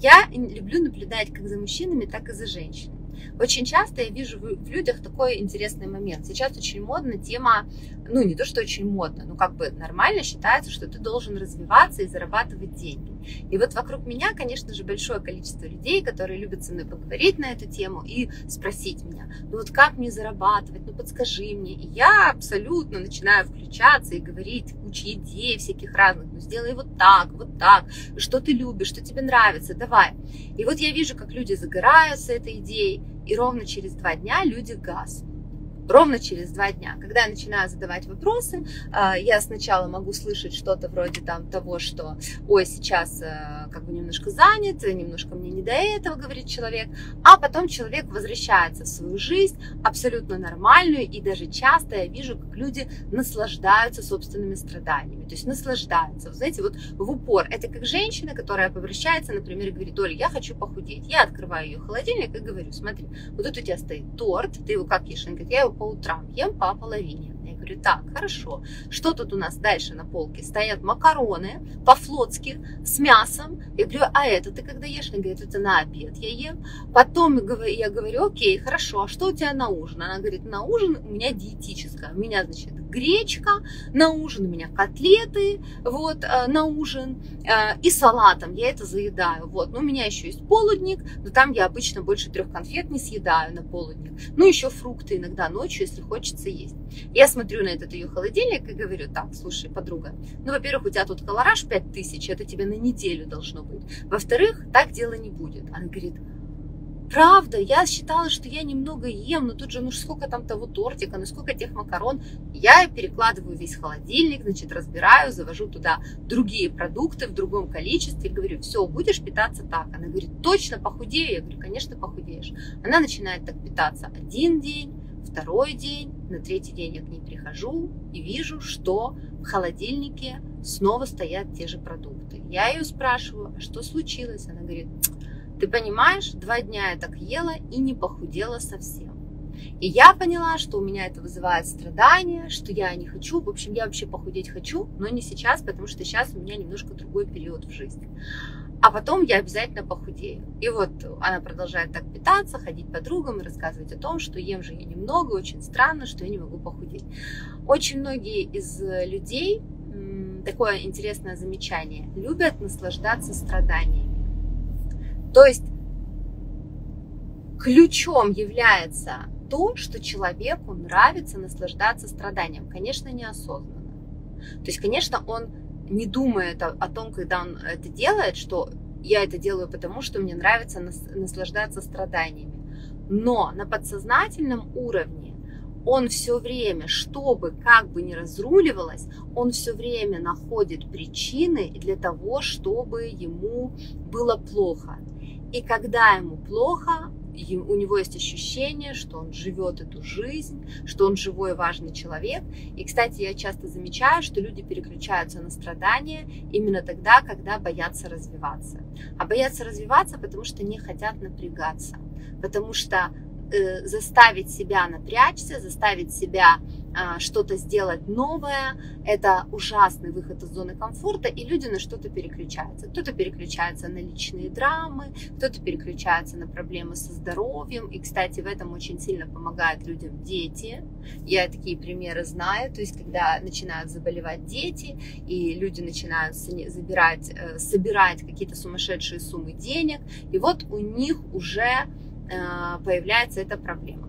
Я люблю наблюдать как за мужчинами, так и за женщинами. Очень часто я вижу в людях такой интересный момент. Сейчас очень модна тема, ну не то, что очень модно, но как бы нормально считается, что ты должен развиваться и зарабатывать деньги. И вот вокруг меня, конечно же, большое количество людей, которые любят со мной поговорить на эту тему и спросить меня, ну вот как мне зарабатывать, ну подскажи мне. И я абсолютно начинаю включаться и говорить кучу идей всяких разных, ну сделай вот так, что ты любишь, что тебе нравится, давай. И вот я вижу, как люди загораются этой идеей, и ровно через 2 дня люди гаснут. Ровно через 2 дня. Когда я начинаю задавать вопросы, я сначала могу слышать что-то вроде там того, что «Ой, сейчас как бы немножко занят, немножко мне не до этого», говорит человек. А потом человек возвращается в свою жизнь, абсолютно нормальную, и даже часто я вижу, как люди наслаждаются собственными страданиями. То есть наслаждаются, вы знаете, вот в упор. Это как женщина, которая обращается, например, и говорит: «Оля, я хочу похудеть». Я открываю ее холодильник и говорю: «Смотри, вот тут у тебя стоит торт, ты его как ешь?» Она говорит: «Я его по утрам ем по половине». Я говорю: «Так, хорошо. Что тут у нас дальше на полке?» Стоят макароны по-флотски с мясом. Я говорю: «А это ты когда ешь?» Она говорит: «Это на обед я ем». Потом я говорю: «Окей, хорошо, а что у тебя на ужин?» Она говорит: «На ужин у меня диетическое. У меня, значит, гречка на ужин, у меня котлеты вот на ужин, и салатом я это заедаю. Вот. Но у меня еще есть полудник, но там я обычно больше 3 конфет не съедаю на полудник. Ну, еще фрукты иногда ночью, если хочется есть». Я смотрю на этот ее холодильник и говорю: «Так, слушай, подруга, ну, во-первых, у тебя тут колораж 5000, это тебе на неделю должно быть. Во-вторых, так дело не будет». Она говорит: «Правда, я считала, что я немного ем, но тут же, ну сколько там того тортика, ну сколько тех макарон». Я перекладываю весь холодильник, значит, разбираю, завожу туда другие продукты в другом количестве, говорю: «Все, будешь питаться так». Она говорит: «Точно похудею?» Я говорю: «Конечно, похудеешь». Она начинает так питаться 1 день, 2-й день, на 3-й день я к ней прихожу и вижу, что в холодильнике снова стоят те же продукты. Я ее спрашиваю: «А что случилось?» Она говорит: «Ты понимаешь, 2 дня я так ела и не похудела совсем. И я поняла, что у меня это вызывает страдания, что я не хочу, в общем, я вообще похудеть хочу, но не сейчас, потому что сейчас у меня немножко другой период в жизни. А потом я обязательно похудею». И вот она продолжает так питаться, ходить подругам и рассказывать о том, что ем же я немного, очень странно, что я не могу похудеть. Очень многие из людей, такое интересное замечание, любят наслаждаться страданиями. То есть ключом является то, что человеку нравится наслаждаться страданием, конечно, неосознанно. То есть, конечно, он не думает о том, когда он это делает, что я это делаю потому, что мне нравится наслаждаться страданиями. Но на подсознательном уровне он все время, чтобы как бы ни разруливалось, он все время находит причины для того, чтобы ему было плохо. И когда ему плохо, у него есть ощущение, что он живет эту жизнь, что он живой и важный человек. И, кстати, я часто замечаю, что люди переключаются на страдания именно тогда, когда боятся развиваться. А боятся развиваться, потому что не хотят напрягаться, потому что заставить себя напрячься, заставить себя что-то сделать новое — это ужасный выход из зоны комфорта, и люди на что-то переключаются. Кто-то переключается на личные драмы, кто-то переключается на проблемы со здоровьем. И, кстати, в этом очень сильно помогают людям дети. Я такие примеры знаю. То есть, когда начинают заболевать дети, и люди начинают собирать какие-то сумасшедшие суммы денег, и вот у них уже появляется эта проблема.